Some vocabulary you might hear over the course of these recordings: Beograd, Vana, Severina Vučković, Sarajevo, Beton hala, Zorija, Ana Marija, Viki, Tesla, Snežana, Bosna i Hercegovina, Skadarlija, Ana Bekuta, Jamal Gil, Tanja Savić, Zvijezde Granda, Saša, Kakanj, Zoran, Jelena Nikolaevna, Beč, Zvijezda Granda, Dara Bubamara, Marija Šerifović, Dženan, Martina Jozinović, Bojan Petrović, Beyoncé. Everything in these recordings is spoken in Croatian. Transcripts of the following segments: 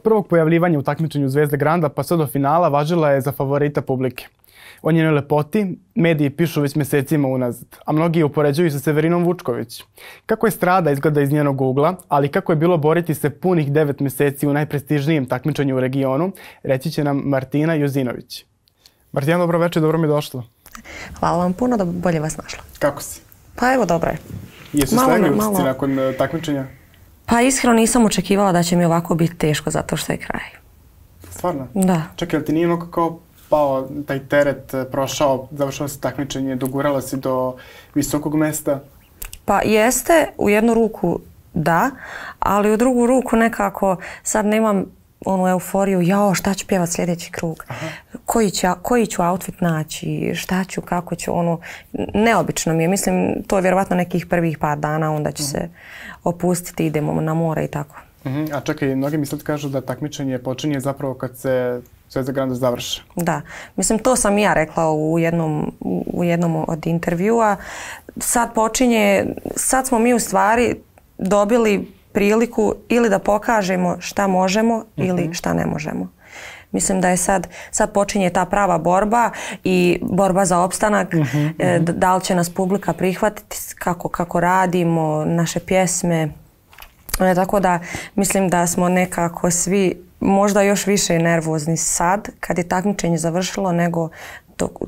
Od prvog pojavljivanja u takmičenju Zvijezde Granda pa sve do finala važila je za favorita publike. O njenoj lepoti mediji pišu već mjesecima unazad, a mnogi je upoređuju sa Severinom Vučković. Kako je strada izgleda iz njenog ugla, ali kako je bilo boriti se punih 9 mjeseci u najprestižnijem takmičenju u regionu, reći će nam Martina Jozinović. Martina, dobro večer, dobro mi je došlo. Hvala vam puno, da bolje vas našla. Kako si? Pa evo, dobro je. Jesu slegli usci nakon takmičenja? Pa iskreno nisam očekivala da će mi ovako biti teško zato što je kraj. Stvarno? Da. Čekaj, ali ti nije mnogo kao pao taj teret, prošao, završao se takmičenje, dogurala si do visokog mesta? Pa jeste, u jednu ruku da, ali u drugu ruku nekako sad nemam onu euforiju, jao šta ću pjevat sljedeći krug, koji ću outfit naći, šta ću, kako ću, ono, neobično mi je, mislim, to je vjerovatno nekih prvih par dana, onda ću se opustiti, idemo na more i tako. A čekaj, mnogi mi sad kažu da takmičenje počinje zapravo kad se Zvijezda Granda završi. Da, mislim, to sam ja rekla u jednom od intervjua. Sad počinje, sad smo mi u stvari dobili priliku ili da pokažemo šta možemo ili šta ne možemo. Mislim da je sad počinje ta prava borba i borba za opstanak, da li će nas publika prihvatiti, kako radimo, naše pjesme. Tako da mislim da smo nekako svi možda još više nervozni sad kad je takmičenje završilo nego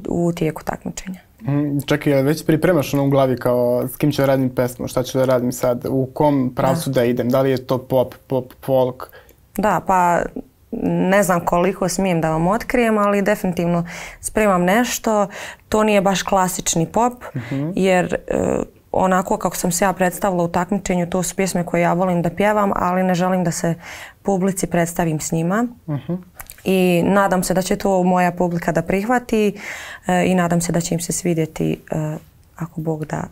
u tijeku takmičenja. Čekaj, već pripremaš ono u glavi kao s kim ću da radim pesmu, šta ću da radim sad, u kom pravcu da idem, da li je to pop, folk? Da, pa ne znam koliko smijem da vam otkrijem, ali definitivno spremam nešto. To nije baš klasični pop, jer onako kako sam se ja predstavila u takmičenju, to su pjesme koje ja volim da pjevam, ali ne želim da se publici predstavim s njima. I nadam se da će to moja publika da prihvati i nadam se da će im se svidjeti, ako Bog da,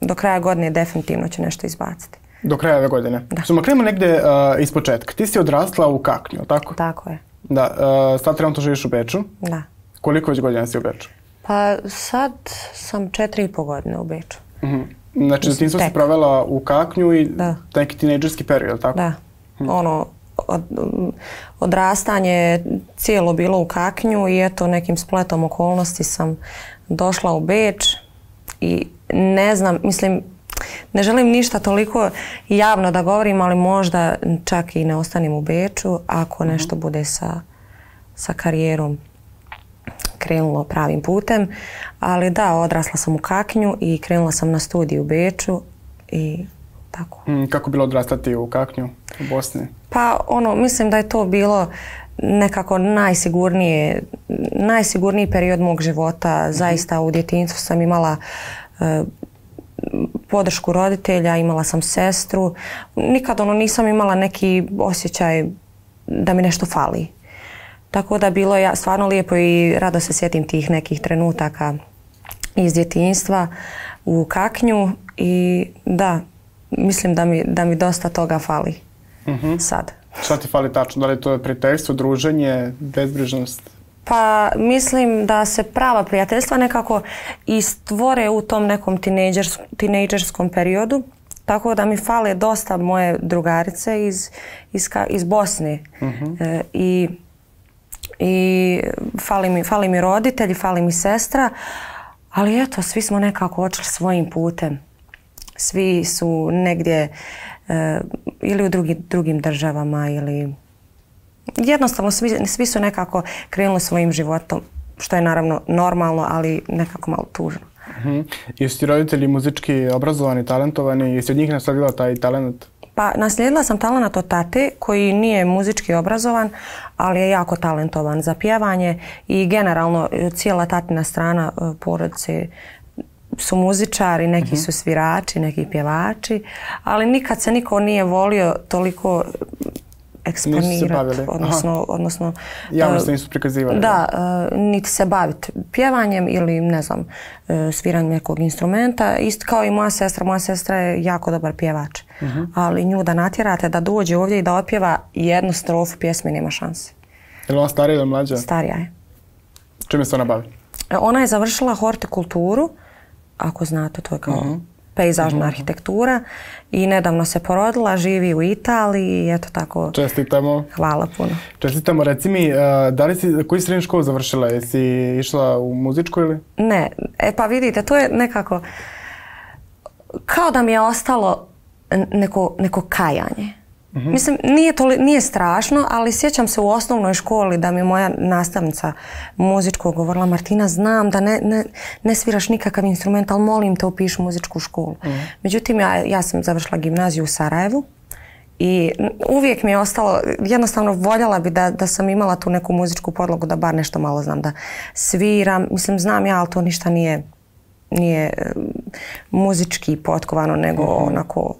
do kraja godine definitivno će nešto izbaciti. Do kraja ove godine? Da. Samo krenemo negdje iz početka. Ti si odrasla u Kaknju, jel' tako? Tako je. Da, sad trenutno živiš u Beču. Da. Koliko već godina si u Beču? Pa sad sam 4,5 godine u Beču. Znači da ti nisam se provela u Kaknju i neki tinejdžerski period, jel' tako? Da. Ono, odrastanje je cijelo bilo u Kaknju i eto nekim spletom okolnosti sam došla u Beč i ne znam, mislim, ne želim ništa toliko javno da govorim, ali možda čak i ne ostanem u Beču ako nešto bude sa karijerom krenulo pravim putem, ali da, odrasla sam u Kaknju i krenula sam na studij u Beču i tako. Kako bilo odrastati u Kaknju, u Bosni? Pa ono, mislim da je to bilo nekako najsigurniji period mog života. Zaista u djetinjstvu sam imala podršku roditelja, imala sam sestru. Nikad ono nisam imala neki osjećaj da mi nešto fali. Tako da bilo je stvarno lijepo i rado se sjetim tih nekih trenutaka iz djetinjstva u Kaknju i da, mislim da mi dosta toga fali sad. Šta ti fali tačno? Da li je to prijateljstvo, druženje, bezbrižnost? Pa mislim da se prava prijateljstva nekako i stvore u tom nekom tinejdžerskom periodu. Tako da mi fale dosta moje drugarice iz Bosne. I fali mi roditelji, fali mi sestra. Ali eto, svi smo nekako otišli svojim putem. Svi su negdje ili u drugim državama ili jednostavno svi su nekako krenuli svojim životom, što je naravno normalno, ali nekako malo tužno. Jesu ti roditelji muzički obrazovani, talentovani? Jesi od njih naslijedila taj talent? Pa naslijedila sam talent od tate koji nije muzički obrazovan, ali je jako talentovan za pjevanje i generalno cijela tatina strana porodice su muzičari, neki su svirači, neki pjevači, ali nikad se niko nije volio toliko eksponirati, odnosno javno se nisu prikazivali. Da, niti se baviti pjevanjem ili ne znam, sviranjem nekog instrumenta, isto kao i moja sestra. Moja sestra je jako dobar pjevač, ali nju da natjerate da dođe ovdje i da otpjeva jednu strofu pjesme nema šanse. Je li ona starija ili mlađa? Starija je. Čime se ona bavi? Ona je završila hortikulturu. Ako znate, to je kao pejzažna arhitektura i nedavno se porodila, živi u Italiji i eto tako. Čestitamo. Hvala puno. Čestitamo. Reci mi, da li si, koju srednju školu završila? Jesi išla u muzičku ili? Ne, pa vidite, to je nekako, kao da mi je ostalo neko kajanje. Mislim, nije strašno, ali sjećam se u osnovnoj školi da mi moja nastavnica muzičkog govorila: Martina, znam da ne sviraš nikakav instrument, ali molim te upiši muzičku školu. Međutim, ja sam završila gimnaziju u Sarajevu i uvijek mi je ostalo, jednostavno voljela bi da sam imala tu neku muzičku podlogu, da bar nešto malo znam da sviram. Mislim, znam ja, ali to ništa nije muzički potkovano, nego onako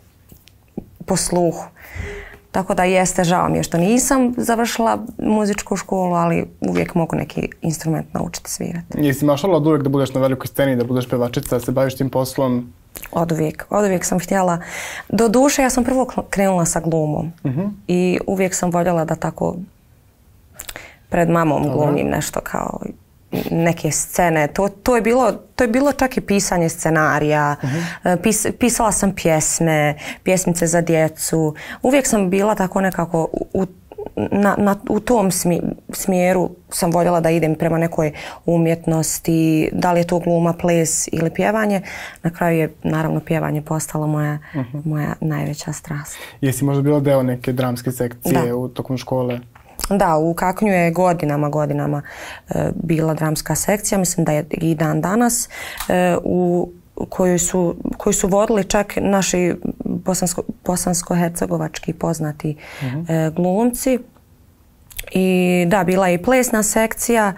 po sluhu. Tako da jeste, žao mi je što nisam završila muzičku školu, ali uvijek mogu neki instrument naučiti svirati. Jesi mašala od uvijek da budeš na velikoj sceni, da budeš pevačica, da se baviš tim poslom? Od uvijek sam htjela. Do duše, ja sam prvo krenula sa glumom i uvijek sam voljela da tako pred mamom glumim nešto kao neke scene. To je bilo čak i pisanje scenarija, pisala sam pjesme, pjesmice za djecu. Uvijek sam bila tako nekako u tom smjeru sam voljela da idem prema nekoj umjetnosti, da li je to gluma, ples ili pjevanje. Na kraju je naravno pjevanje postalo moja najveća strast. Jesi možda bila deo neke dramske sekcije tokom škole? Da, u Kaknju je godinama bila dramska sekcija, mislim da je i dan danas, koju su vodili čak naši bosansko-hercegovački poznati glumci. I da, bila je i plesna sekcija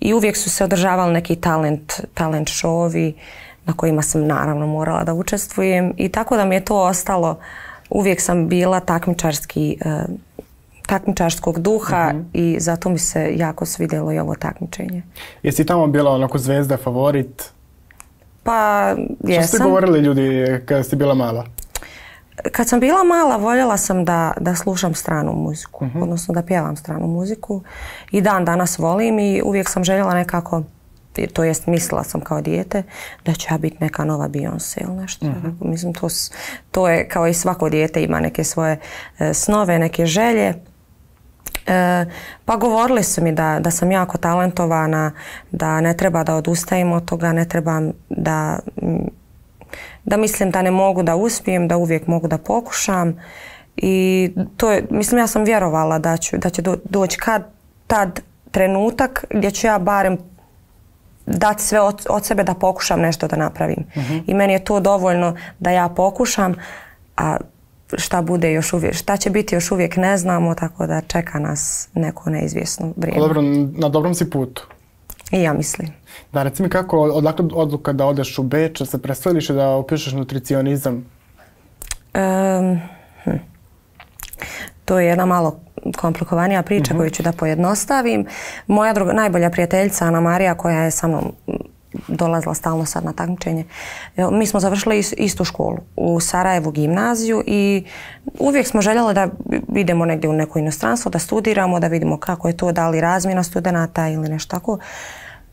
i uvijek su se održavali neki talent šovi na kojima sam naravno morala da učestvujem i tako da mi je to ostalo, uvijek sam bila takmičarskog duha i zato mi se jako svidjelo i ovo takmičenje. Jesi tamo bila onako zvezda, favorit? Pa jesam. Što ste govorili ljudi kada si bila mala? Kad sam bila mala voljela sam da slušam stranu muziku, odnosno da pjevam stranu muziku. I dan danas volim i uvijek sam željela nekako, to jest mislila sam kao dijete, da će ja biti neka nova Beyoncé ili nešto. Mislim, to je kao i svako dijete, ima neke svoje snove, neke želje. Pa govorili su mi da sam jako talentovana, da ne treba da odustajem od toga, ne treba da mislim da ne mogu da uspijem, da uvijek mogu da pokušam. I to je, mislim, ja sam vjerovala da će doći kad tad trenutak gdje ću ja barem dati sve od sebe da pokušam nešto da napravim. I meni je to dovoljno da ja pokušam, a šta bude još uvijek, šta će biti još uvijek ne znamo, tako da čeka nas neko neizvjesno vrijeme. Dobro, na dobrom si putu. I ja mislim. Da, reci mi kako, odakle odluka da odeš u Beč, da se preseliš i da upišeš nutricionizam? To je jedna malo komplikovanija priča koju ću da pojednostavim. Moja najbolja prijateljica Ana Marija, koja je sa mnom dolazila stalno sad na takmičenje, mi smo završili istu školu u Sarajevu gimnaziju i uvijek smo željeli da idemo negdje u neko inostranstvo, da studiramo, da vidimo kako je to, da li razmjena studenta ili nešto tako.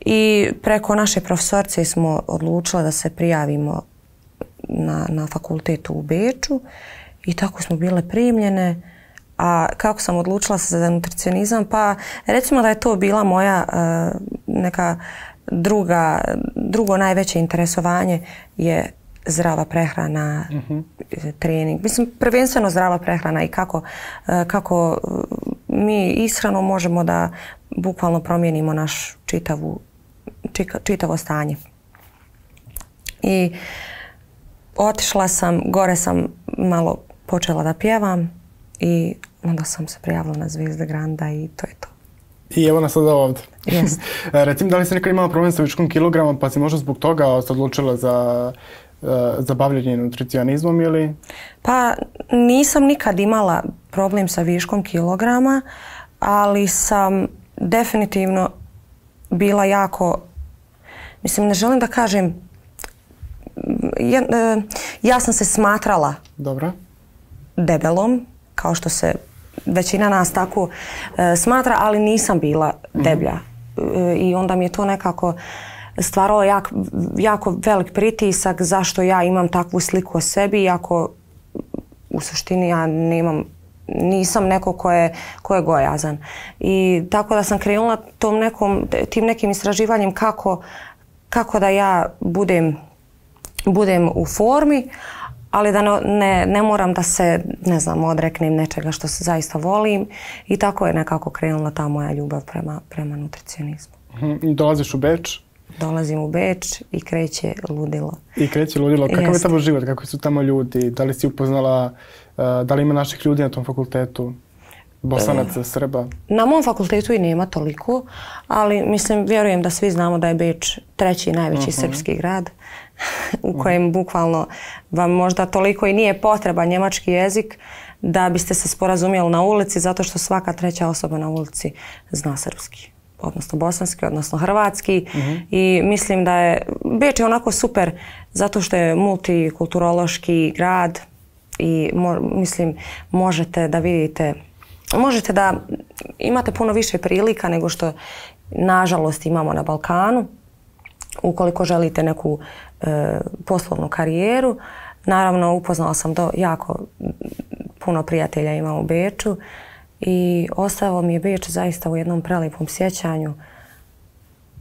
I preko naše profesorice smo odlučile da se prijavimo na fakultetu u Beču i tako smo bile primljene. A kako sam odlučila se za nutricionizam? Pa recimo da je to bila moja neka drugo najveće interesovanje je zdrava prehrana, trening. Mislim, prvenstveno zdrava prehrana i kako mi ishranu možemo da bukvalno promijenimo naš čitavo stanje. I otišla sam, gore sam malo počela da pjevam i onda sam se prijavila na Zvijezde Granda i to je to. I evo nas sada ovdje. Jeste. Recimo, da li si nekada imala problem sa viškom kilograma, pa si možda zbog toga odlučila za bavljenje nutricionizmom ili? Pa nisam nikad imala problem sa viškom kilograma, ali sam definitivno bila jako, mislim, ne želim da kažem, ja sam se smatrala debelom, kao što se većina nas tako smatra, ali nisam bila deblja. I onda mi je to nekako stvaralo jako velik pritisak zašto ja imam takvu sliku o sebi, iako u suštini ja nisam neko ko je gojazan. I tako da sam krenula tim nekim istraživanjem kako da ja budem u formi, ali da ne moram da se, ne znam, odreknem nečega što se zaista volim. I tako je nekako krenula ta moja ljubav prema nutricionizmu. Dolaziš u Beč? Dolazim u Beč i kreće ludilo. I kreće ludilo. Kakav je tamo život? Kako su tamo ljudi? Da li si upoznala, da li ima naših ljudi na tom fakultetu? Bosanaca, Srba? Na mom fakultetu i nema toliko, ali mislim, vjerujem da svi znamo da je Beč treći najveći srpski grad u kojem bukvalno vam možda toliko i nije potreban njemački jezik da biste se sporazumjeli na ulici, zato što svaka treća osoba na ulici zna srpski, odnosno bosanski, odnosno hrvatski. I mislim da je Beč je onako super zato što je multikulturološki grad i mislim možete da vidite, možete da imate puno više prilika nego što nažalost imamo na Balkanu. Ukoliko želite neku poslovnu karijeru, naravno upoznala sam jako puno prijatelja imam u Beču i ostalo mi je Beč zaista u jednom prelepom sjećanju,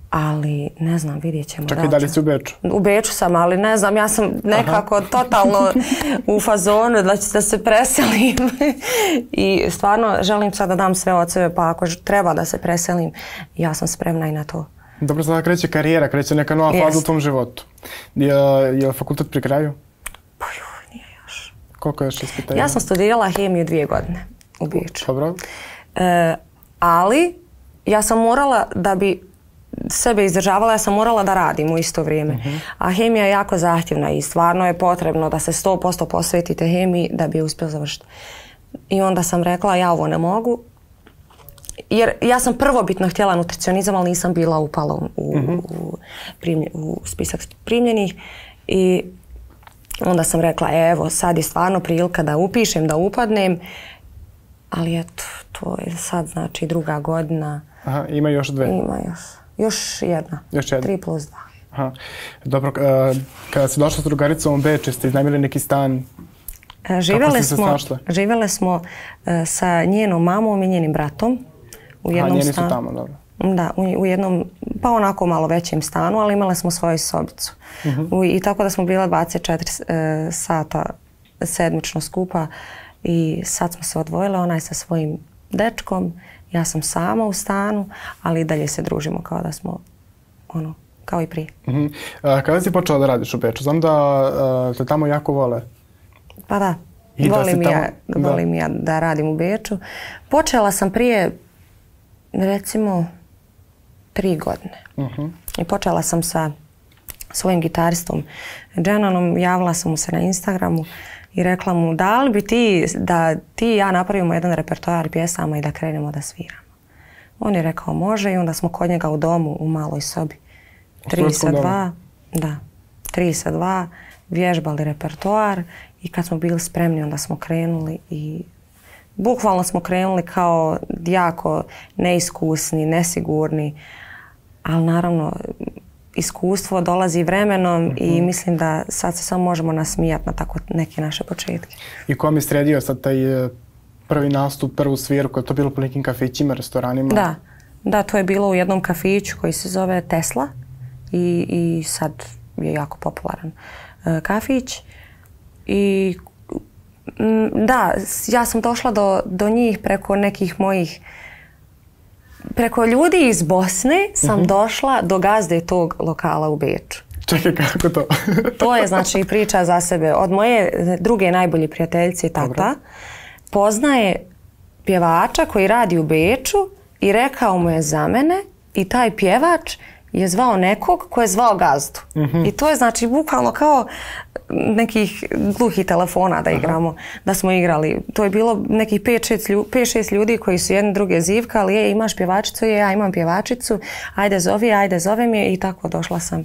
ali ne znam, vidjet ćemo. Čak i da li si u Beču? U Beču sam, ali ne znam, ja sam nekako totalno u fazonu da se preselim i stvarno želim sad da dam sve od sebe, pa ako treba da se preselim, ja sam spremna i na to. Dobro, sada kreće karijera, kreće neka nova faza u tom životu. Je li fakultet pri kraju? Pa joj, nije još. Koliko još ispitanja? Ja sam studirala hemiju 2 godine u Beču. Dobro. Ali ja sam morala, da bi sebe izdržavala, ja sam morala da radim u isto vrijeme. A hemija je jako zahtjevna i stvarno je potrebno da se 100% posvetite hemiji da bi je uspjela završiti. I onda sam rekla, ja ovo ne mogu. Jer ja sam prvobitno htjela nutricionizam, ali nisam bila upala u spisak primljenih. I onda sam rekla, evo, sad je stvarno prilika da upišem, da upadnem. Ali eto, to je sad znači 2. godina. Aha, ima još 2? Ima još. Još jedna. Još jedna? 3+2. Aha. Dobro, kada si došla s drugaricom u Beč, ste iznajmili neki stan? Živjele smo sa njenom mamom i njenim bratom. A njeni su tamo, dobro. Da, u jednom, pa onako malo većem stanu, ali imali smo svoju sobicu. I tako da smo bila 24 sata sedmično skupa i sad smo se odvojile, ona je sa svojim dečkom, ja sam sama u stanu, ali i dalje se družimo kao da smo, ono, kao i prije. Kada si počela da radiš u Beču? Znam da te tamo jako vole. Pa da, volim ja da radim u Beču. Počela sam prije recimo 3 godine. I počela sam sa svojim gitaristom Dženanom, javila sam mu se na Instagramu i rekla mu da li bi ti, da ti i ja napravimo jedan repertoar pjesama i da krenemo da sviramo. On je rekao može i onda smo kod njega u domu u maloj sobi 3 sa 2 vježbali repertoar i kad smo bili spremni onda smo krenuli i bukvalno smo krenuli kao jako neiskusni, nesigurni, ali naravno iskustvo dolazi vremenom i mislim da sad se samo možemo nasmijati na tako neke naše početke. I ko mi sredio sad taj prvi nastup, prvu svirku, je to bilo po nekim kafićima, restoranima? Da, da, to je bilo u jednom kafiću koji se zove Tesla i sad je jako popularan kafić i da, ja sam došla do njih preko nekih mojih, preko ljudi iz Bosne sam došla do gazde tog lokala u Beču. Čekaj, kako to? To je znači priča za sebe. Od moje druge najbolje prijateljice tata poznaje pjevača koji radi u Beču i rekao mu je za mene i taj pjevač je zvao nekog ko je zvao gazdu. I to je znači bukvalno kao nekih gluhih telefona da igramo, da smo igrali. To je bilo nekih 5-6 ljudi koji su jedni druge zivkali, je imaš pjevačicu, je ja imam pjevačicu, ajde zovi, ajde zovem je i tako došla sam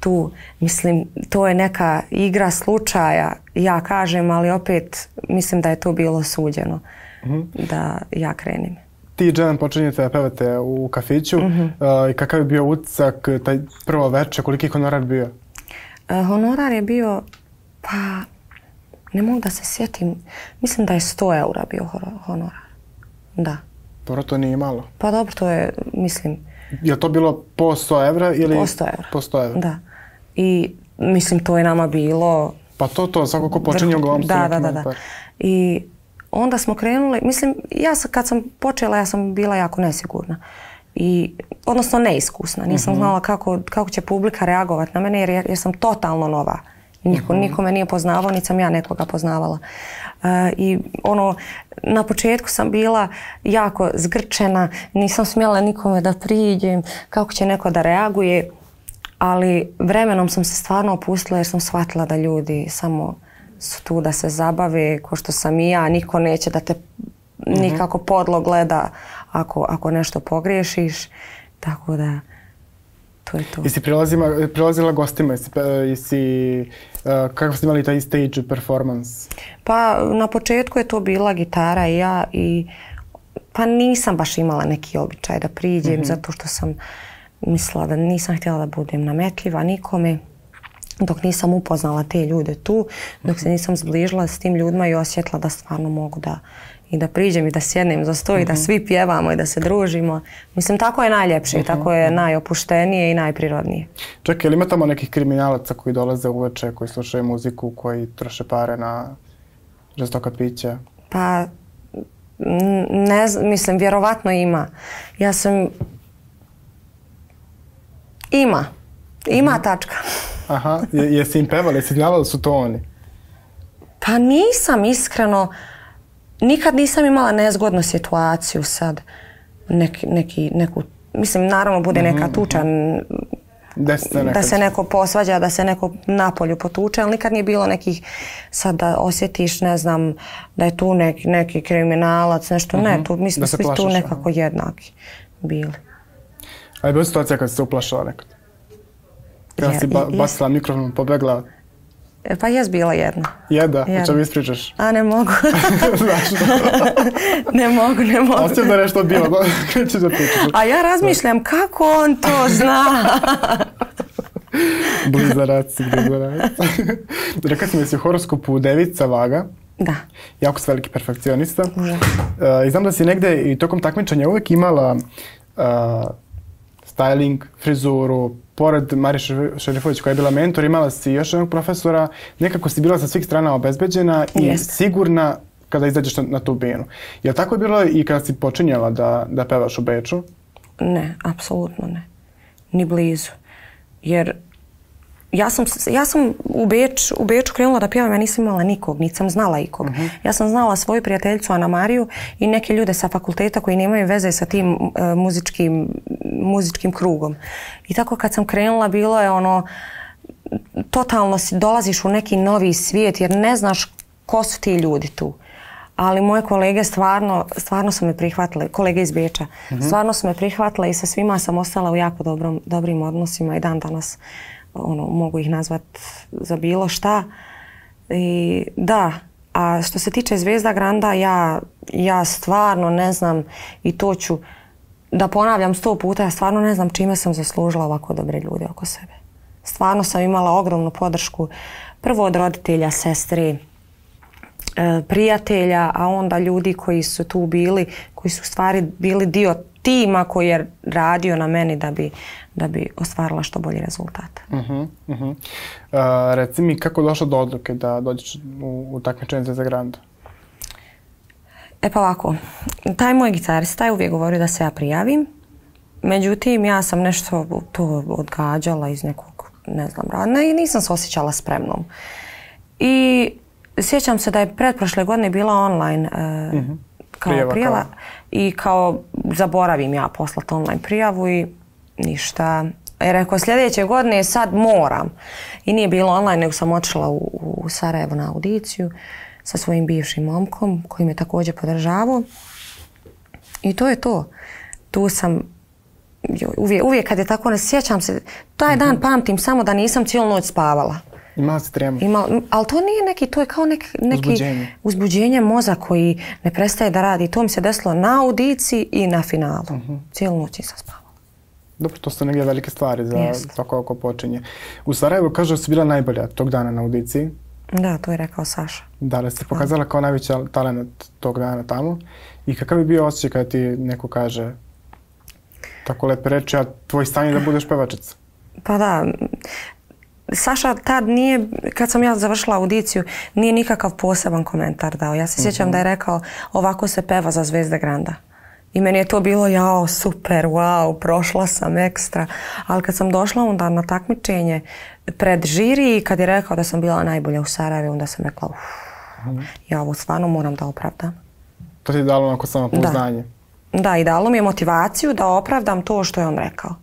tu. Mislim, to je neka igra slučaja, ja kažem, ali opet mislim da je to bilo suđeno da ja krenim. ti i Dženan počinjete da pevate u kafiću. I kakav je bio utisak taj prvo večer, koliki je honorar bio? Honorar je bio, pa ne mogu da se sjetim, mislim da je 100 eura bio honorar, da. Dobro, to nije malo. Pa dobro, to je, mislim... Je to bilo po 100 evra ili... Po 100 evra, da. I mislim to je nama bilo... Pa to, svako ko počinje u ovom studentima. Da. I onda smo krenuli, mislim, kad sam počela, ja sam bila jako nesigurna. Odnosno neiskusna, nisam znala kako će publika reagovati na mene jer sam totalno nova. Niko me nije poznavao, niti sam ja nekoga poznavala. I ono, na početku sam bila jako zgrčena, nisam smjela nikome da priđem, kako će neko da reaguje, ali vremenom sam se stvarno opustila jer sam shvatila da ljudi samo su tu da se zabave, ko što sam i ja, niko neće da te nikako podlo gleda ako nešto pogriješiš, tako da... Jesi prilazila gostima? Kako ste imali taj stage performance? Pa na početku je to bila gitara i ja, pa nisam baš imala neki običaj da priđem zato što sam mislila da nisam htjela da budem nametljiva nikome dok nisam upoznala te ljude tu, dok se nisam zbližila s tim ljudima i osjetila da stvarno mogu da i da priđem i da sjednem za sto i da svi pjevamo i da se družimo. Mislim, tako je najljepše, tako je najopuštenije i najprirodnije. Čekaj, ili ima tamo nekih kriminalaca koji dolaze uveče, koji slušaju muziku, koji troše pare na žestoka pića? Pa, ne znam, mislim, vjerovatno ima. Ima tačka. Aha, jesi im pevala, jesi znala da su to oni? Pa nisam, iskreno. Nikad nisam imala nezgodnu situaciju sad, neku, mislim naravno bude neka tuča, da se neko posvađa, da se neko napolju potuče, ali nikad nije bilo nekih, sad da osjetiš, ne znam, da je tu neki kriminalac, nešto, ne, mi smo svi tu nekako jednaki bili. A je bila situacija kad si se uplašila nekad? Kada si bacila mikrofon, pobegla? Pa jes bila jedna. Jedna? O čemu ispričaš? A ne mogu. Zašto? Ne mogu. Osim da nešto bilo, kada ćeš da pričaš? A ja razmišljam kako on to zna. Blizarac. Rekla si mi da si u horoskopu devica vaga. Da. Jako si veliki perfekcionista. I znam da si negde i tokom takmičanja uvek imala styling, frizuru, pored Marije Šerifović koja je bila mentor, imala si još jednog profesora, nekako si bila sa svih strana obezbeđena i sigurna kada izađeš na tu binu. Je li tako bilo i kada si počinjala da pevaš u Beču? Ne, apsolutno ne. Ni blizu. Jer ja sam u Beču krenula da pjevam, ja nisam imala nikog, niti sam znala ikog. Ja sam znala svoju prijateljicu Ana Mariju i neke ljude sa fakulteta koji nemaju veze sa tim muzičkim krugom. I tako kad sam krenula bilo je ono, totalno dolaziš u neki novi svijet jer ne znaš ko su ti ljudi tu. Ali moje kolege stvarno su me prihvatile, kolege iz Beča, stvarno su me prihvatile i sa svima sam ostala u jako dobrim odnosima i dan danas. Mogu ih nazvat za bilo šta. Da, a što se tiče Zvijezda Granda, ja stvarno ne znam i to ću da ponavljam 100 puta, ja stvarno ne znam čime sam zaslužila ovako dobre ljude oko sebe. Stvarno sam imala ogromnu podršku, prvo od roditelja, sestri, prijatelja, a onda ljudi koji su tu bili, koji su u stvari bili dio tima koji je radio na meni da bi ostvarila što bolji rezultat. Reci mi, kako je došlo do odluke da dođeš u takmičenje Zvijezde Granda? E pa ovako, taj moj gitarista je uvijek govorio da se ja prijavim. Međutim, ja sam nešto to odgađala iz nekog, ne znam, radna i nisam se osjećala spremnom. I sjećam se da je pretprošle godine bila online prijava i kao zaboravim ja poslati online prijavu i ništa. Rekao, sljedeće godine sad moram. I nije bilo online, nego sam otišla u Sarajevo na audiciju sa svojim bivšim momkom koji me također podržavao. I to je to. Tu sam, uvijek kad je tako, ne sjećam se, taj dan pamtim samo da nisam cijelu noć spavala. Imala si tremu. Ali to nije neki, to je kao neki uzbuđenje moza koji ne prestaje da radi. To mi se desilo na audiciji i na finalu. Cijelu noć nisam spavala. Dobro, to su negdje velike stvari za svako ko počinje. U Sarajevu, kažu da si bila najbolja tog dana na audiciji. Da, to je rekao Saša. Da, da si pokazala kao najveći talent tog dana tamo. I kakav bi bio osjećaj kada ti neko kaže tako lepe reči, a tvoj san je da budeš pevačica? Pa da, Saša tad nije, kad sam ja završila audiciju, nije nikakav poseban komentar dao. Ja se sjećam da je rekao ovako se peva za Zvijezde Granda. I meni je to bilo jao, super, wow, prošla sam ekstra. Ali kad sam došla onda na takmičenje pred žiri i kad je rekao da sam bila najbolja u Sarajevu, onda sam rekla ja ovo stvarno moram da opravdam. To ti je dalo onako samopouzdanje? Da, i dalo mi je motivaciju da opravdam to što je on rekao.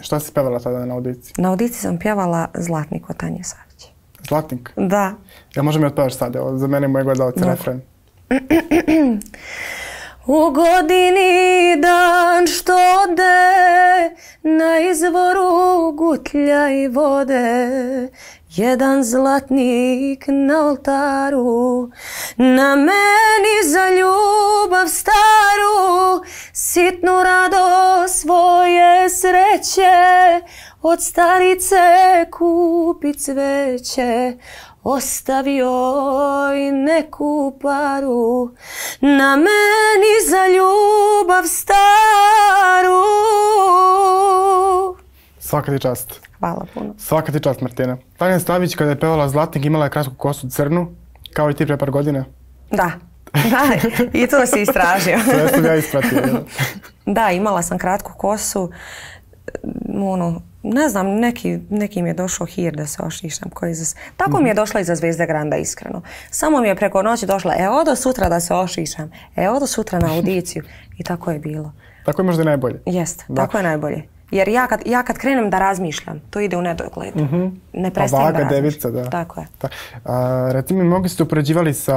Šta si pjevala tada na audiciji? Na audiciji sam pjevala Zlatnik od Tanje Savić. Zlatnik? Da. Ja možda mi otpevaš sad, za mene moje gledalce refren. U godini dan što ode, na izvoru gutlja i vode, jedan zlatnik na oltaru, na meni za ljubav staru, sitnu radost svoje sreće, od starice kupi cveće, ostavio i neku paru, na meni za ljubav staru. Svaka ti čast. Hvala puno. Svaka ti čast, Martina. Tanja Savić, kada je pevala Zlatnik, imala je kratku kosu crnu, kao i ti pre par godina. Da, i to si istražio. Sve sam ja ispratio. Da, imala sam kratku kosu. Ne znam, neki mi je došao hir da se ošišam. Tako mi je došla i za Zvijezde Granda, iskreno. Samo mi je preko noći došla, evo do sutra da se ošišam, evo do sutra na audiciju. I tako je bilo. Tako je možda najbolje. Jeste, tako je najbolje. Jer ja kad krenem da razmišljam, to ide u nedogled. Ne prestajem da razmišljam. Vaga devica, da. Tako je. Reci mi, mnogi ste upoređivali sa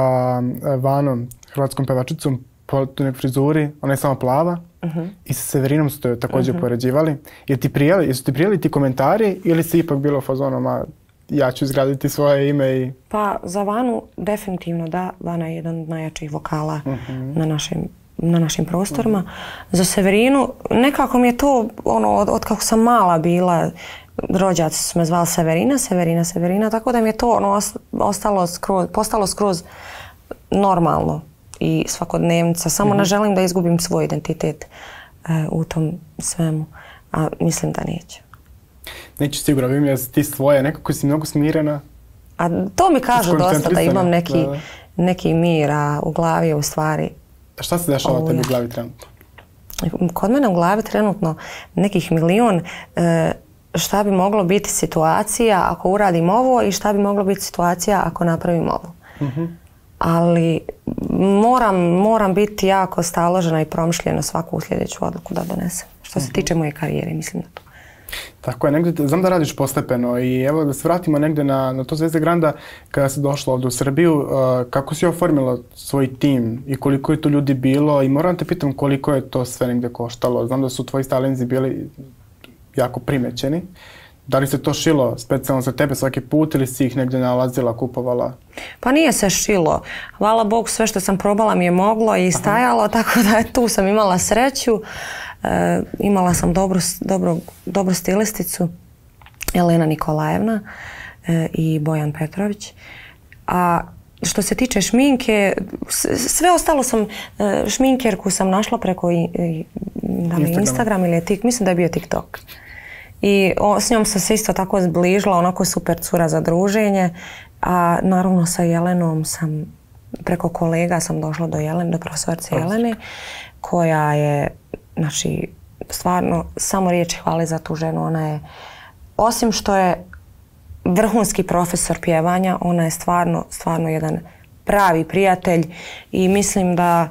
Vanom, hrvatskom pevačicom, po nekoj frizuri, ona je samo plava. I sa Severinom ste joj također upoređivali. Jesu ti prijeli ti komentari ili si ipak bilo fazonom ja ću izgraditi svoje ime i... Pa za Vanu definitivno da. Vana je jedan od najjačih vokala na našim prostorima. Za Severinu nekako mi je to, od kako sam mala bila, rođaci su me zvali Severina, Severina, Severina, tako da mi je to postalo skroz normalno i svakodnevnica. Samo ne želim da izgubim svoj identitet u tom svemu, a mislim da neću. Neću sigurno, vidim da si ti svoja, nekako si mnogo smirena. A to mi kažu dosta da imam neki mir, a u glavi je u stvari... Šta se dešava tebi u glavi trenutno? Kod mene u glavi trenutno nekih milion šta bi moglo biti situacija ako uradim ovo i šta bi moglo biti situacija ako napravim ovo. Ali moram biti jako staložena i promišljena svaku sljedeću odluku da donesem. Što se tiče moje karijere, mislim na to. Tako je, znam da radiš postepeno i evo da se vratimo negdje na to Zvijezde Granda kada si došla ovdje u Srbiju. Kako si oformila svoj tim i koliko je tu ljudi bilo i moram te pitam koliko je to sve negdje koštalo. Znam da su tvoji talenzi bili jako primećeni. Da li se to šilo specijalno za tebe svaki put ili si ih negdje nalazila, kupovala? Pa nije se šilo. Hvala Bogu, sve što sam probala mi je moglo i stajalo, tako da tu sam imala sreću. Imala sam dobru stilisticu, Jelena Nikolaevna i Bojan Petrović. A što se tiče šminke, sve ostalo sam, šminkerku sam našla preko Instagram ili mislim da je bio TikTok. I s njom sam se isto tako zbližila, onako super cura za druženje. A naravno sa Jelenom sam, preko kolega sam došla do Jelene, do profesorice Jelene, koja je, znači, stvarno, samo riječi hvale za tu ženu. Ona je, osim što je vrhunski profesor pjevanja, ona je stvarno jedan pravi prijatelj i mislim da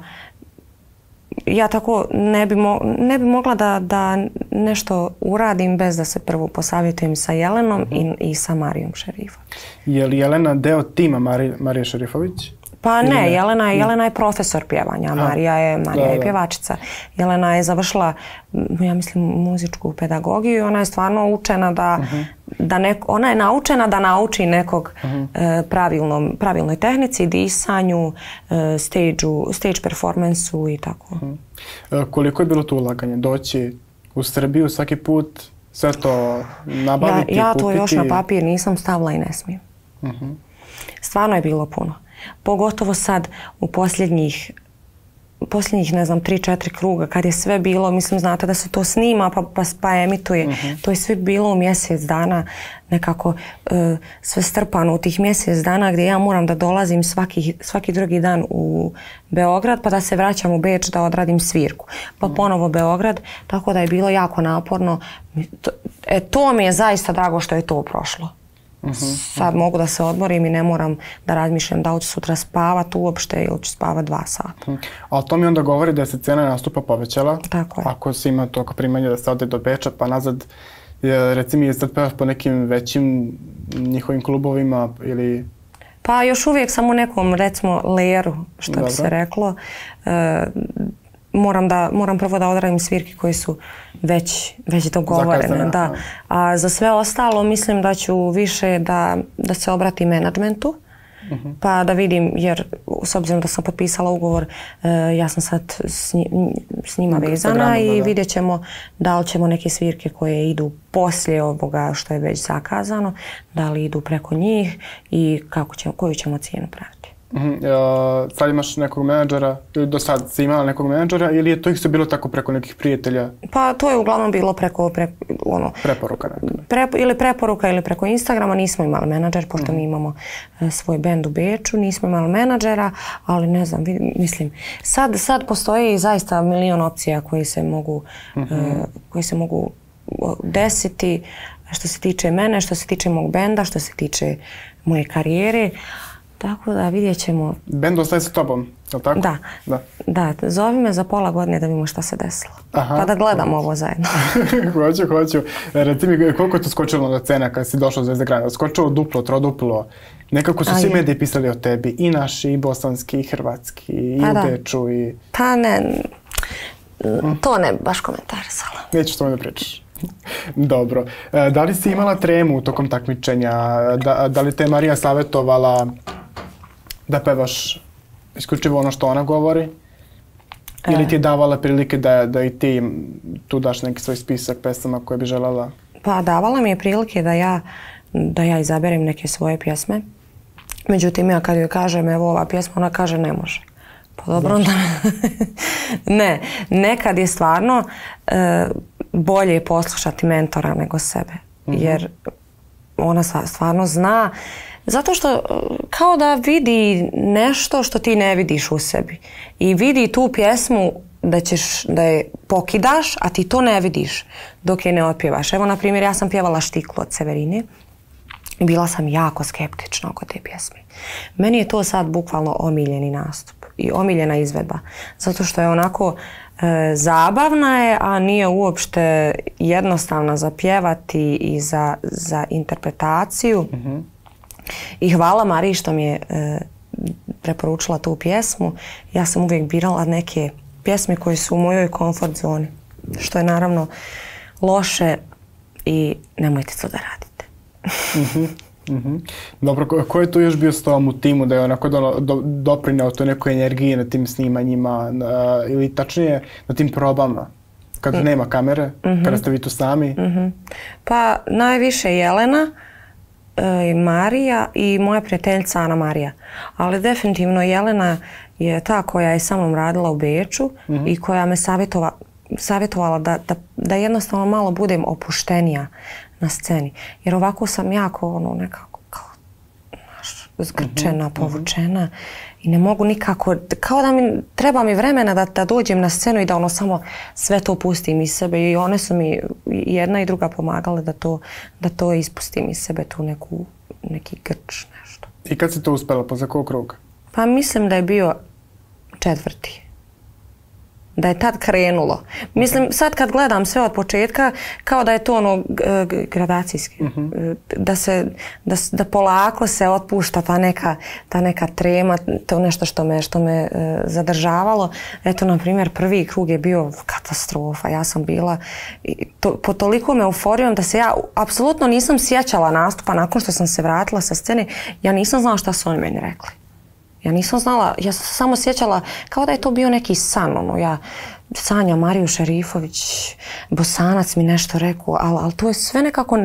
ja tako ne bi mogla da nešto uradim bez da se prvo posavjetujem sa Jelenom i sa Marijom Šerifović. Je li Jelena deo tima Marije Šerifović? Pa ne, Jelena je profesor pjevanja, Marija je pjevačica. Jelena je završila, ja mislim, muzičku pedagogiju i ona je stvarno učena ona je naučena da nauči nekog pravilnoj tehnici, disanju, stage performansu i tako. Koliko je bilo to ulaganje? Doći u Srbiju svaki put, sve to nabaviti, kupiti? Ja to još na papir nisam stavila i ne smijem. Stvarno je bilo puno. Pogotovo sad u posljednjih, ne znam, 3-4 kruga, kad je sve bilo, mislim, znate da se to snima pa emituje, to je sve bilo u mjesec dana nekako sve strpano u tih mjesec dana gdje ja moram da dolazim svaki drugi dan u Beograd pa da se vraćam u Beč da odradim svirku. Pa ponovo Beograd, tako da je bilo jako naporno. E, to mi je zaista drago što je to prošlo. Sad mogu da se odmorim i ne moram da razmišljam da li ću sutra spavat uopšte ili ću spavat 2 sata. Ali to mi onda govori da se cena nastupa povećala. Tako je. Ako se ima toliko primanja da se ode do Beča pa nazad, recimo je sad pevaš po nekim većim njihovim klubovima ili... Pa još uvijek sam u nekom, recimo, lejeru, što bi se reklo. Moram prvo da odradim svirke koje su već dogovorene. A za sve ostalo mislim da ću više da se obratim menadžmentu pa da vidim, jer s obzirom da sam potpisala ugovor, ja sam sad s njima vezana i vidjet ćemo da li ćemo neke svirke koje idu poslije ovoga što je već zakazano, da li idu preko njih i koju ćemo cijenu praviti. Sad imaš nekog menadžera, ili do sad si imala nekog menadžera, ili je to ih se bilo tako preko nekih prijatelja? Pa to je uglavnom bilo preko preporuka ili preko Instagrama. Nismo imali menadžer, pošto mi imamo svoj bend u Beču, nismo imali menadžera, ali ne znam, mislim, sad postoji zaista milion opcija koji se mogu desiti što se tiče mene, što se tiče mog benda, što se tiče moje karijere. Tako da vidjet ćemo... Bend ostaje sa tobom, je li tako? Da, zovi me za pola godine da vidimo šta se desilo. Pa da gledamo ovo zajedno. Hoću. Reci mi, koliko je to skočilo na cena kada si došla u Zvijezde Granda? Skočilo duplo, troduplo? Nekako su svi mediji pisali o tebi. I naši, i bosanski, i hrvatski, i u Beču, i... Pa ne, to ne baš komentarisala. Neću to ne pričaš. Dobro. Da li si imala tremu tokom takmičenja? Da li te Marija savjetovala da pevaš isključivo ono što ona govori? Ili ti je davala prilike da i ti tu daš neki svoj spisak pesama koje bi željela? Pa davala mi je prilike da ja izaberem neke svoje pjesme. Međutim, ja kad joj kažem evo ova pjesma, ona kaže ne može. Pa dobro onda... Ne, nekad je stvarno bolje je poslušati mentora nego sebe. Jer ona stvarno zna... Zato što kao da vidi nešto što ti ne vidiš u sebi. I vidi tu pjesmu da je pokidaš, a ti to ne vidiš dok je ne otpjevaš. Evo, na primjer, ja sam pjevala Štiklu od Severine i bila sam jako skeptična oko te pjesme. Meni je to sad bukvalno omiljeni nastup i omiljena izvedba. Zato što je onako zabavna je, a nije uopšte jednostavna za pjevati i za interpretaciju. I hvala Mariji što mi je preporučila tu pjesmu. Ja sam uvijek birala neke pjesme koje su u mojoj komfort zoni. Što je naravno loše i nemojte to da radite. Dobro, ko je tu još bio s tom u timu da je onako doprinao to nekoj energiji na tim snimanjima ili tačnije na tim probama? Kada nema kamere, kada ste vi tu sami? Pa najviše Jelena, Marija i moja prijateljica Ana Marija. Ali definitivno Jelena je ta koja je sa mnom radila u Beču i koja me savjetovala da jednostavno malo budem opuštenija na sceni. Jer ovako sam jako nekako zgrčena, povučena i ne mogu nikako, kao da mi treba mi vremena da dođem na scenu i da ono samo sve to pustim iz sebe i one su mi jedna i druga pomagale da to ispustim iz sebe, tu neki grč, nešto. I kad si to uspela, pa za koliko kruga? Pa mislim da je bio 4. Da je tad krenulo. Mislim, sad kad gledam sve od početka, kao da je to ono gradacijski. Da polako se otpušta ta neka trema, to nešto što me zadržavalo. Eto, na primjer, prvi krug je bio katastrofa. Ja sam bila pod tolikom euforijom da se ja apsolutno nisam sjećala nastupa. Nakon što sam se vratila sa scene, ja nisam znala šta su oni meni rekli. Ja nisam znala, ja sam samo sjećala kao da je to bio neki san. Ono, ja sanjam Mariju Šerifović, Bosanac mi nešto rekao, ali to je sve nekako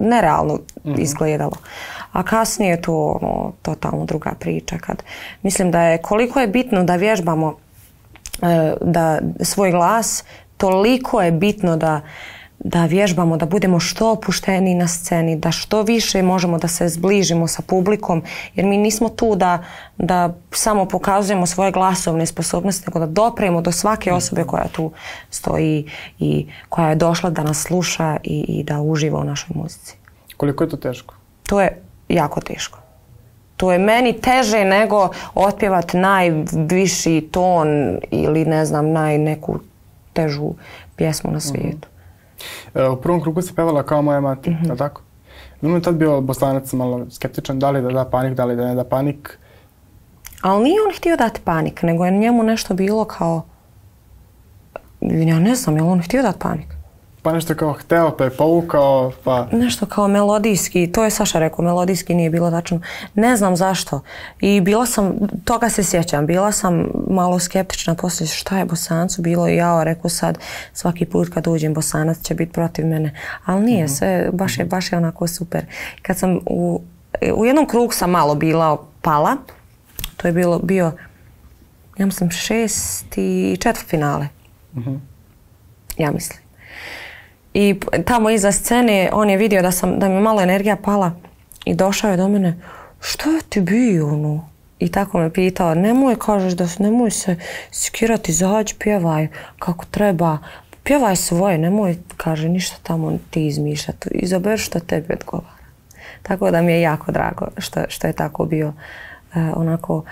nerealno izgledalo. A kasnije je to totalno druga priča. Mislim da je koliko je bitno da vježbamo svoj glas, toliko je bitno da vježbamo, da budemo što opušteniji na sceni, da što više možemo da se zbližimo sa publikom, jer mi nismo tu da samo pokazujemo svoje glasovne sposobnosti, nego da dopremo do svake osobe koja tu stoji i koja je došla da nas sluša i da uživa u našoj muzici. Koliko je to teško? To je jako teško. To je meni teže nego otpjevati najviši ton ili ne znam, neku težu pjesmu na svijetu. U prvom krugu si pevala Kao moja mati, je li tako? Meni je tad bio Bosanac malo skeptičan, da li da da panik, da li da ne da panik. Ali nije on htio dati panik, nego je njemu nešto bilo kao... Ja ne znam, je li on htio dati panik? Pa nešto kao hteo, pa je povukao, pa... Nešto kao melodijski, to je Saša rekao, melodijski nije bilo tačno. Ne znam zašto. I bila sam, toga se sjećam, bila sam malo skeptična poslije šta je Bosancu bilo i jao, rekao sad svaki put kad uđem Bosanac će biti protiv mene. Ali nije, sve, baš je onako super. Kad sam u jednom krugu sam malo bila pala, to je bio, ja mislim, 6. i 4. finale. Ja mislim. I tamo iza scene on je vidio da mi je malo energija pala i došao je do mene, što je ti bio ono? I tako me pitao, nemoj, kažeš da nemoj se skirati, zađi, pjevaj kako treba, pjevaj svoje, nemoj, kaže, ništa tamo ti izmišljati, izaberi što tebi odgovara. Tako da mi je jako drago što je tako bio onako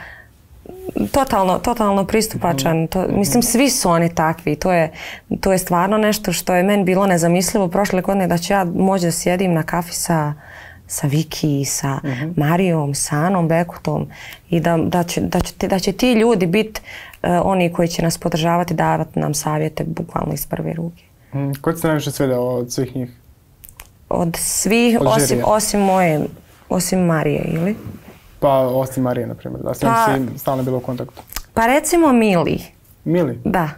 totalno pristupačan. Mislim, svi su oni takvi. To je stvarno nešto što je meni bilo nezamislivo prošle godine, da ću ja moći da sjedim na kafi sa Viki, sa Marijom, sa Anom Bekutom i da će ti ljudi biti oni koji će nas podržavati, davati nam savjete bukvalno iz prve ruke. Ko ti se najviše svidao od svih njih? Od svih, osim Marije, ili? Pa osim Marije, na primjer, da sam si stalno bila u kontaktu. Pa recimo Mili. Mili? Da.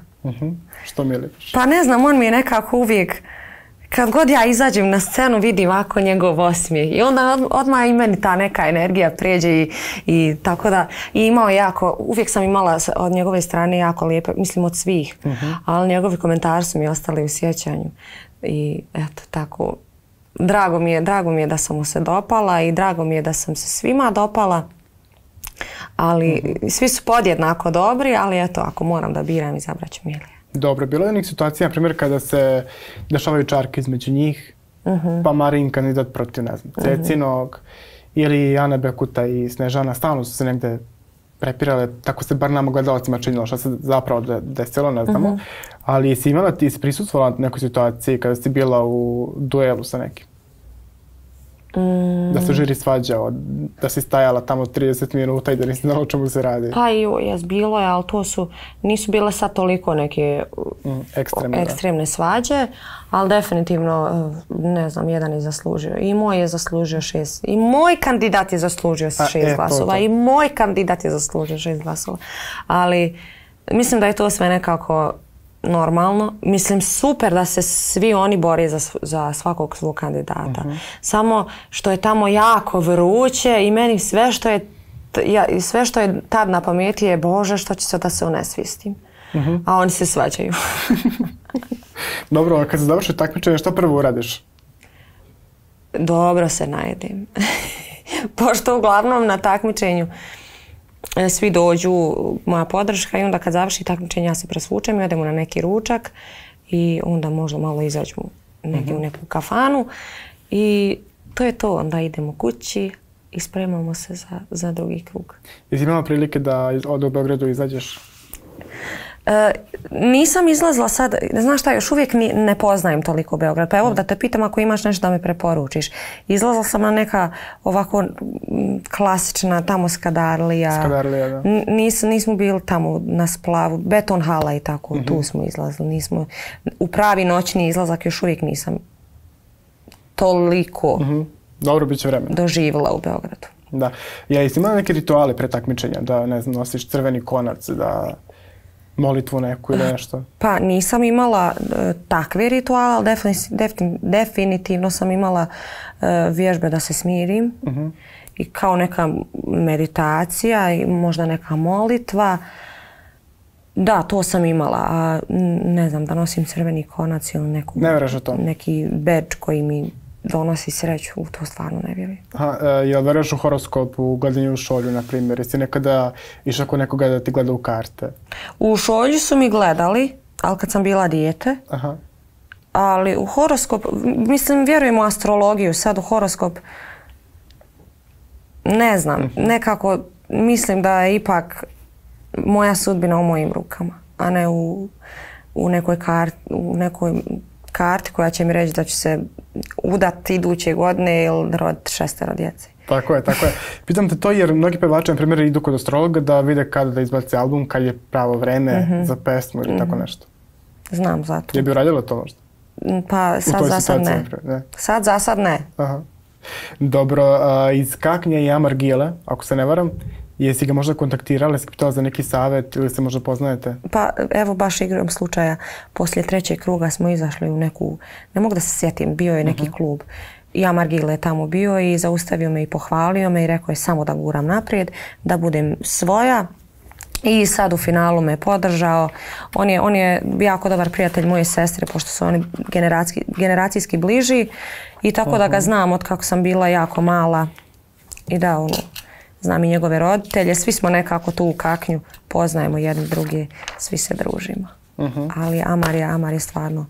Što Mili? Pa ne znam, on mi je nekako uvijek, kad god ja izađem na scenu vidim ovako njegov osmijeh i onda odmah i meni ta neka energija prijeđe i tako da, i imao jako, uvijek sam imala od njegove strane jako lijepe, mislim od svih, ali njegovi komentari su mi ostali u sjećanju i eto tako. Drago mi je da sam mu se dopala i drago mi je da sam se svima dopala, ali svi su podjednako dobri, ali eto, ako moram da biram, izabrat ću Milija. Dobro, bilo je onih situacija, na primjer, kada se dešavaju čarke između njih, pa Marin kandidat protiv, ne znam, Cecinog, ili Ana Bekuta i Snežana, stalno su se negde prepirale, tako se bar nama gledalacima činilo što se zapravo desilo, ne znamo. Ali si imala ti prisustvovala u nekoj situaciji kada si bila u duelu sa nekim? Da se žiri svađao, da si stajala tamo 30 minuta i da nisi znala o čemu se radi? Pa joj, bilo je, ali to nisu bile sad toliko neke ekstremne svađe, ali definitivno, ne znam, jedan je zaslužio. I moj je zaslužio 6, i moj kandidat je zaslužio 6 glasova, i moj kandidat je zaslužio 6 glasova. Ali mislim da je to sve nekako normalno. Mislim, super da se svi oni bore za svakog svog kandidata. Samo što je tamo jako vruće i meni sve što je tad na pameti je Bože, što će se da se unesvistim. A oni se svađaju. Dobro, a kad se završi takmičenje, što prvo uradiš? Dobro se najedim. Pošto uglavnom na takmičenju svi dođu, moja podrška, i onda kad završi takmičenje ja se presvučem i odemo na neki ručak i onda možda malo izađemo negdje u neku kafanu i to je to. Onda idemo kući i spremamo se za drugi krug. Jesi imala prilike da od Beograda izađeš? Nisam izlazila sad, znaš šta, još uvijek ne poznajem toliko Beograd. Pa evo da te pitam ako imaš nešto da mi preporučiš. Izlazila sam na neka ovako klasična, tamo Skadarlija. Skadarlija, da. Nismo bili tamo na splavu, Beton hala i tako, tu smo izlazili. Nismo, u pravi noćni izlazak još uvijek nisam toliko doživjela u Beogradu. Da. Ja isti imala neke rituale pre takmičenja, da ne znam, nosiš crveni konac, da... molitvu neku ili nešto? Pa nisam imala takve rituale, ali definitivno sam imala vježbe da se smirim i kao neka meditacija i možda neka molitva. Da, to sam imala, a ne znam da nosim crveni konac ili neki beč koji mi donosi sreću, u to stvarno ne vjerujem. Jel veruješ u horoskop, u gledanju u šolju, na primjer? Jesi nekada išla kod nekoga da ti gleda u karte? U šolju su mi gledali, ali kad sam bila dijete. Ali u horoskop, mislim, vjerujem u astrologiju, sad u horoskop, ne znam, nekako mislim da je ipak moja sudbina u mojim rukama, a ne u nekoj karti koja će mi reći da ću se udati iduće godine ili roditi 6 djece. Tako je, tako je. Pitam te to jer mnogi pevači, na primjer, idu kod astrologa da vide kada da izbaci album, kad je pravo vreme za pesmu ili tako nešto. Znam za to. Je bi uradila to možda? Pa sad za sad ne. Sad za sad ne. Dobro, iz Kaknja i Jamal Gila, ako se ne varam, jesi ga možda kontaktirala, jesi pitala za neki savjet ili se možda poznajete? Pa evo baš igrom slučaja, poslije trećeg kruga smo izašli u neku, ne mogu da se sjetim, bio je neki klub. Jamal Gil je tamo bio i zaustavio me i pohvalio me i rekao je samo da guram naprijed, da budem svoja. I sad u finalu me podržao. On je jako dobar prijatelj moje sestre, pošto su oni generacijski bliži. I tako da ga znam od kako sam bila jako mala. I da ono... znam i njegove roditelje, svi smo nekako tu u Kaknju, poznajemo jedni drugi, svi se družimo. Ali Amar je stvarno...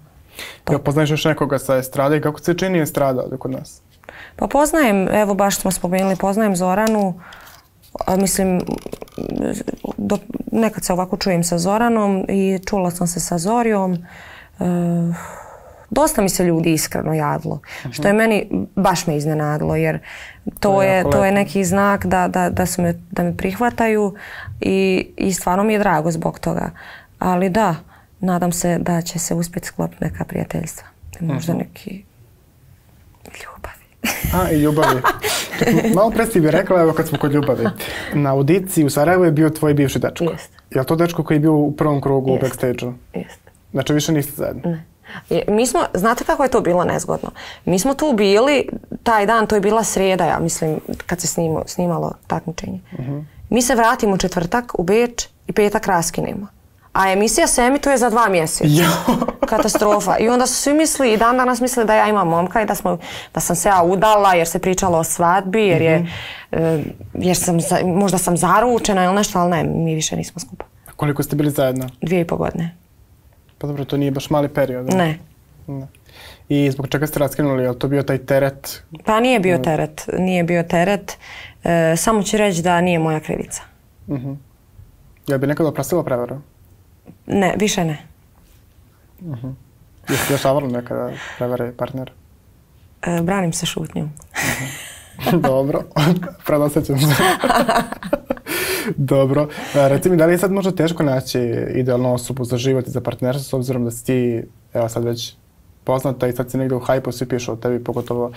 Poznaješ još nekoga sa estrade, kako se čini estrada ovdje kod nas? Pa poznajem, evo baš smo spomenuli, poznajem Zoranu, mislim, nekad se ovako čujem sa Zoranom i čula sam se sa Zorijom. Dosta mi se ljudi iskreno javilo, što je meni, baš me iznenadilo, jer to je neki znak da me prihvataju i stvarno mi je drago zbog toga. Ali da, nadam se da će se uspjeti sklopiti neka prijateljstva, možda neki ljubavi. I ljubavi. Malo pre si bi rekla, evo kad smo kod ljubavi. Na audiciji u Sarajevu je bio tvoj bivši dečko. Je li to dečko koji je bio u prvom krugu u backstage-u? Jeste. Znači više niste zajedno? Ne. Mi smo, znate kako je to bilo nezgodno? Mi smo tu bili, taj dan, to je bila srijeda, ja mislim, kad se snimalo takmičenje. Mi se vratimo četvrtak u Beč i petak raskinemo. A emisija se emituje za 2 mjeseca. Katastrofa. I onda su svi mislili, i dan danas mislili da ja imam momka i da sam se ja udala jer se pričalo o svadbi, jer možda sam zaručena ili nešto, ali ne, mi više nismo skupa. Koliko ste bili zajedno? 2,5 godine. Pa dobro, to nije baš mali period. Ne. I zbog čega ste raskinuli, je li to bio taj teret? Pa nije bio teret, nije bio teret. Samo ću reći da nije moja krivica. Jel bi nekada oprostila prevaru? Ne, više ne. Jeste dešavalo nekada prevare partnera? Branim se šutnjom. Dobro, predosećam se. Dobro, reci mi, da li je sad možda teško naći idealnu osobu za život i za partnerstvo, s obzirom da si ti, evo sad već poznata i sad si negdje u hajpu, svi pišu o tebi, pogotovo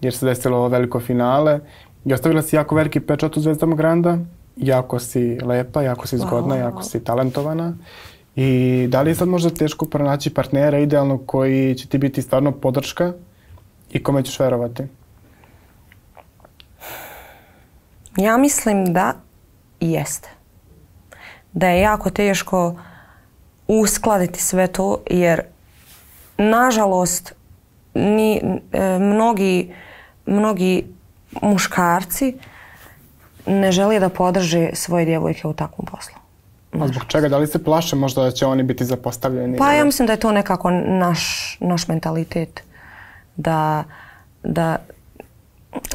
jer se desilo veliko finale i ostavila si jako veliki pečat u Zvijezdama Granda, jako si lepa, jako si zgodna, jako si talentovana i da li je sad možda teško pronaći partnera idealno koji će ti biti stvarno podrška i kome ćeš verovati? Ja mislim da jeste. Da je jako teško uskladiti sve to jer nažalost mnogi muškarci ne žele da podrže svoje djevojke u takvom poslu. Zbog čega? Da li se plaše možda da će oni biti zapostavljeni? Pa ja mislim da je to nekako naš mentalitet. Da...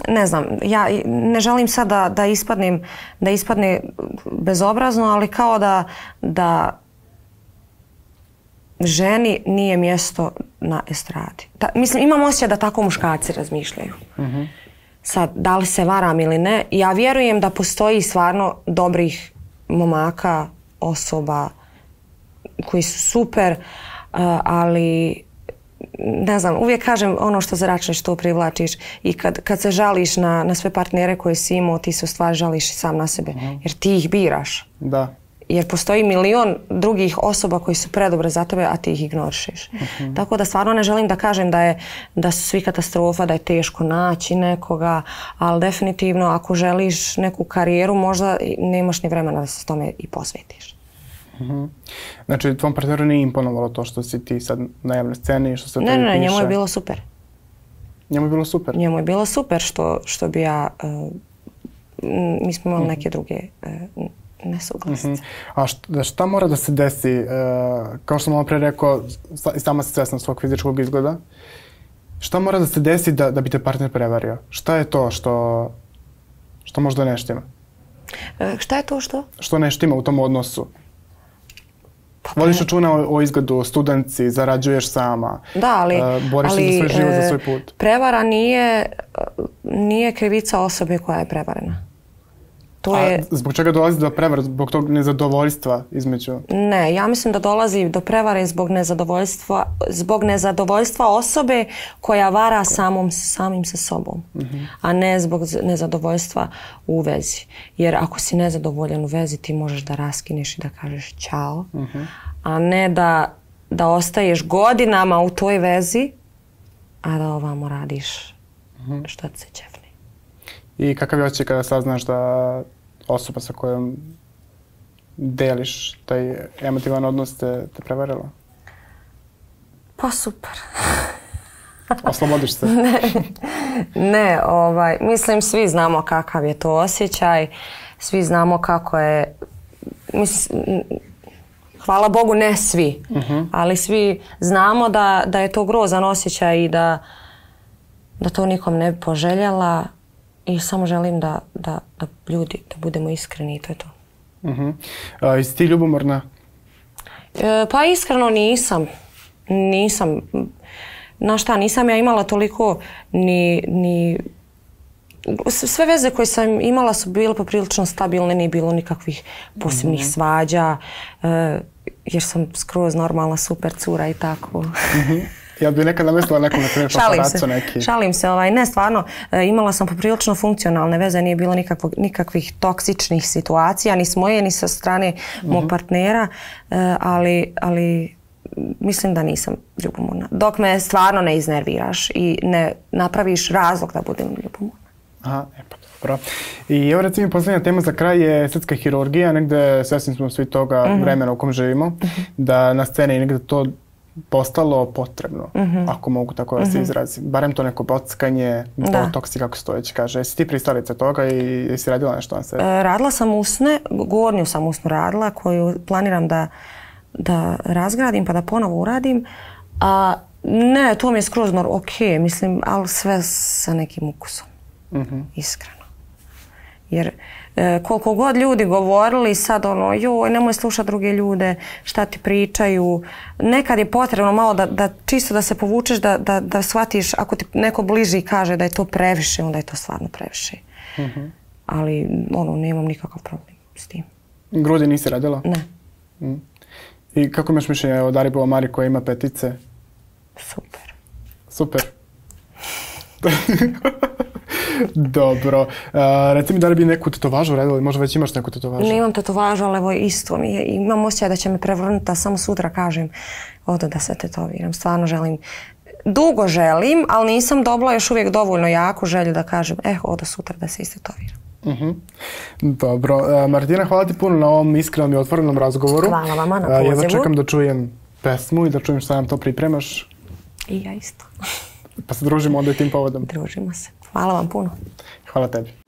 ne znam, ja ne želim sad da ispadne bezobrazno, ali kao da ženi nije mjesto na estradi. Mislim, imam osjećaj da tako muškarci razmišljaju. Sad, da li se varam ili ne, ja vjerujem da postoji stvarno dobrih momaka, osoba koji su super, ali ne znam, uvijek kažem ono što zračneš, to privlačiš i kad se žališ na sve partnere koje si imao, ti se u stvari žališ sam na sebe, jer ti ih biraš. Da. Jer postoji milion drugih osoba koji su predobre za tebe, a ti ih ignorišiš. Tako da stvarno ne želim da kažem da su svi katastrofa, da je teško naći nekoga, ali definitivno ako želiš neku karijeru, možda nemaš ni vremena da se tome i posvetiš. Znači, tvom partneru nije imponovalo to što si ti sad na javnoj sceni i što se od tebi piše? Ne, njemu je bilo super. Njemu je bilo super? Njemu je bilo super što bi ja... Mi smo imali neke druge... nesuglasice. A šta mora da se desi? Kao što sam malo pre rekao, i sama si svesna svog fizičkog izgleda. Šta mora da se desi da bi te partner prevario? Šta je to što možda ne štima? Šta je to što? Što ne štima u tom odnosu. Vodiš računa o izgledu, studentci, zarađuješ sama, boriš se za svoj život, za svoj put. Prevara nije krivica osobe koja je prevarena. A zbog čega dolazi do prevara? Zbog tog nezadovoljstva između? Ne, ja mislim da dolazi do prevare zbog nezadovoljstva osobe koja vara samim sa sobom, a ne zbog nezadovoljstva u vezi. Jer ako si nezadovoljan u vezi, ti možeš da raskineš i da kažeš čao, a ne da ostaješ godinama u toj vezi, a da ovamo radiš što ti se čefni. I kakav je osjećaj kada saznaš da osoba sa kojom deliš taj emotivan odnos te prevarila? Pa super. Oslobodiš se? Ne, mislim svi znamo kakav je to osjećaj, svi znamo kako je, hvala Bogu ne svi, ali svi znamo da je to grozan osjećaj i da to nikom ne bi poželjela. I samo želim da ljudi, da budemo iskreni i to je to. Jesi ti ljubomorna? Pa iskreno nisam. Nisam. Znaš šta, nisam ja imala toliko ni... Sve veze koje sam imala su bile poprilično stabilne, nije bilo nikakvih posebnih svađa, jer sam skroz normalna super cura i tako. Ja bi nekad namislila nekom na primjer paparaco neki. Šalim se, ne stvarno, imala sam poprilično funkcionalne veze, nije bilo nikakvih toksičnih situacija, ni s moje, ni sa strane mog partnera, ali mislim da nisam ljubomorna. Dok me stvarno ne iznerviraš i ne napraviš razlog da budem ljubomorna. Aha, pa dobro. I evo recimo posljednja tema za kraj je estetska hirurgija, negde svesni smo svi toga vremena u kom živimo, da na sceni negde to postalo potrebno, ako mogu tako da se izrazim. Barem to neko bockanje, botoksi, kako se to već kaže. Jesi ti pristalica toga i jesi radila nešto na sebi? Radila sam usne, gornju sam usnu radila, koju planiram da razgradim pa da ponovo uradim. Ne, to mi je skroz okej, mislim, ali sve sa nekim ukusom, iskreno. Jer koliko god ljudi govorili sad ono, joj, nemoj slušati druge ljude, šta ti pričaju. Nekad je potrebno malo da čisto da se povučeš, da shvatiš ako ti neko bliži kaže da je to previše, onda je to stvarno previše. Ali ono, nemam nikakav problem s tim. Grudi nisi radila? Ne. I kako imaš mišljenje o Dari Bubamari koja ima petice? Super. Super. Dobro. Reci mi da li bi neku tetovažu radila, možda već imaš neku tetovažu? Ne imam tetovažu, ali evo isto. Imam osjećaj da će me prevrnuti, a samo sutra kažem odo da se tetoviram. Stvarno želim, dugo želim, ali nisam dobila još uvijek dovoljno jaku želju da kažem odo sutra da se istetoviram. Dobro. Martina, hvala ti puno na ovom iskrenom i otvorenom razgovoru. Hvala vama na pozivu. Jedva čekam da čujem pesmu i da čujem šta nam to pripremaš. I ja isto. Pa se družimo onda i tim povodom. Družimo se. Hvala vam puno. Hvala tebi.